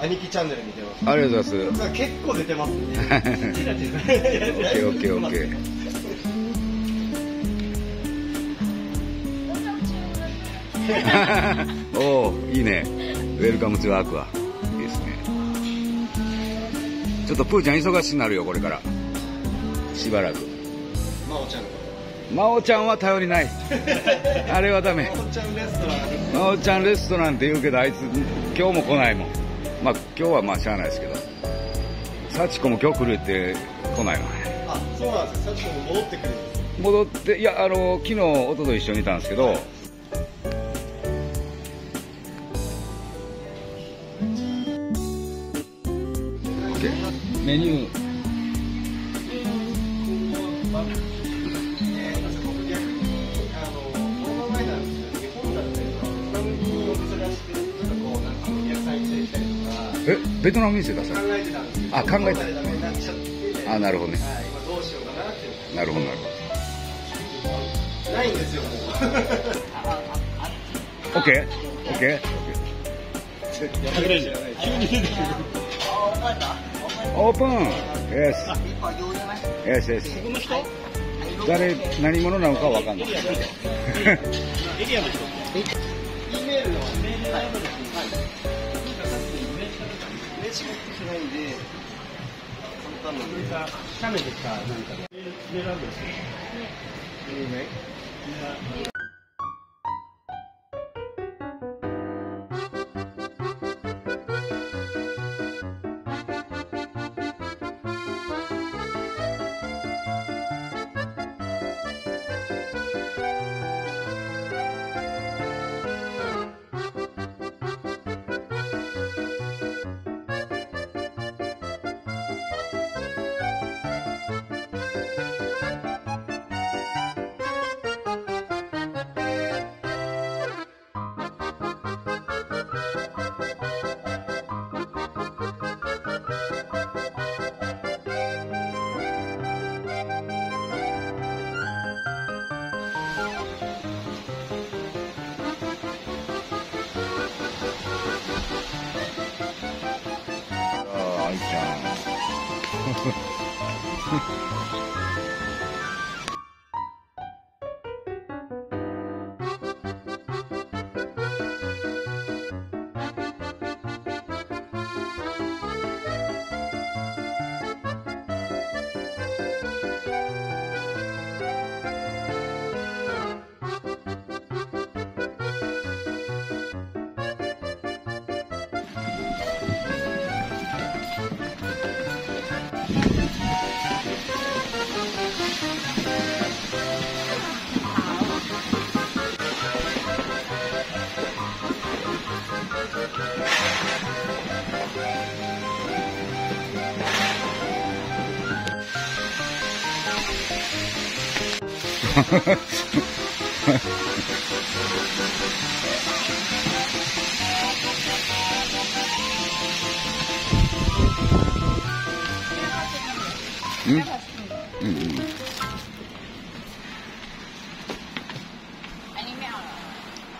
兄貴チャンネル見てます。ありがとうございます。結構出てますね。オッケー。おー、いいね。ウェルカムツーアクア。いいですね。ちょっとプーちゃん忙しくなるよ、これから。しばらく。真央ちゃんは頼りない。あれはダメ。真央ちゃんレストランって言うけど、あいつ今日も来ないもん。まあ今日はまあしゃあないですけど。幸子も今日来るって来ないのね。あ、そうなんですか。幸子も戻ってくるんですか。いや、昨日、おととい一緒にいたんですけど、はいメニュー。ベトナム店出した。あ、考えてた。あ、なるほどね。今どうしようかなって。なるほど。ないんですよ。オッケー。やってくれるじゃない。急に出てくる。オープン。Yes。何者なのかわかんない。エリアの人。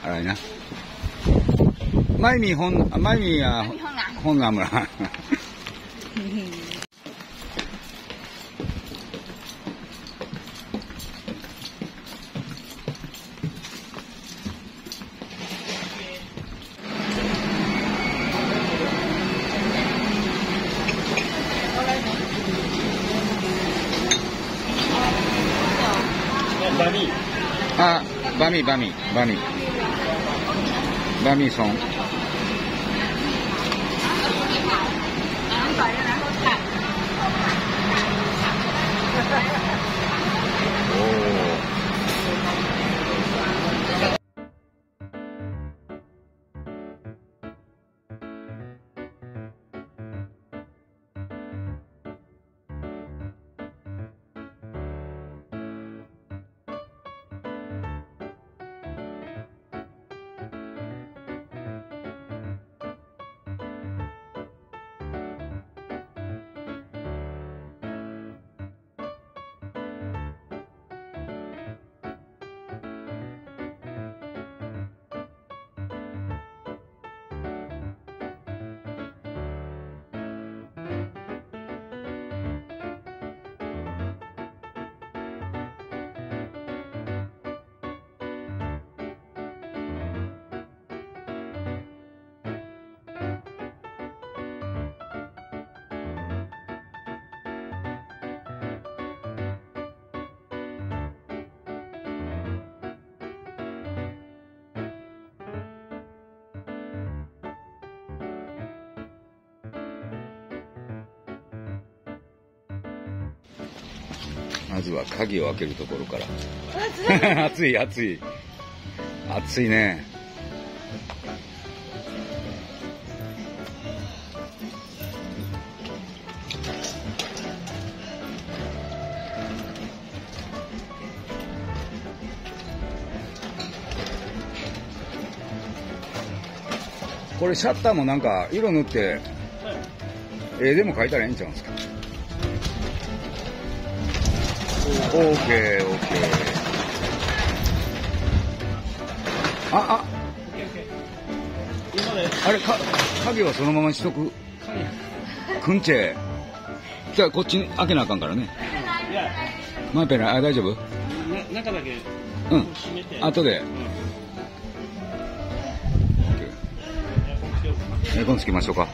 あれな。マイミー本南村。バミソン。まずは鍵を開けるところから。暑い暑い暑いね。これシャッターもなんか色塗って絵でも描いたらええんちゃうんですか。オーケーオーケー。ああ。あれか鍵はそのまましとく。くんちぇ。じゃあこっちに開けなあかんからね。マイペラ、あ、大丈夫？中だけ。うん。後で。エアコンつけましょうか。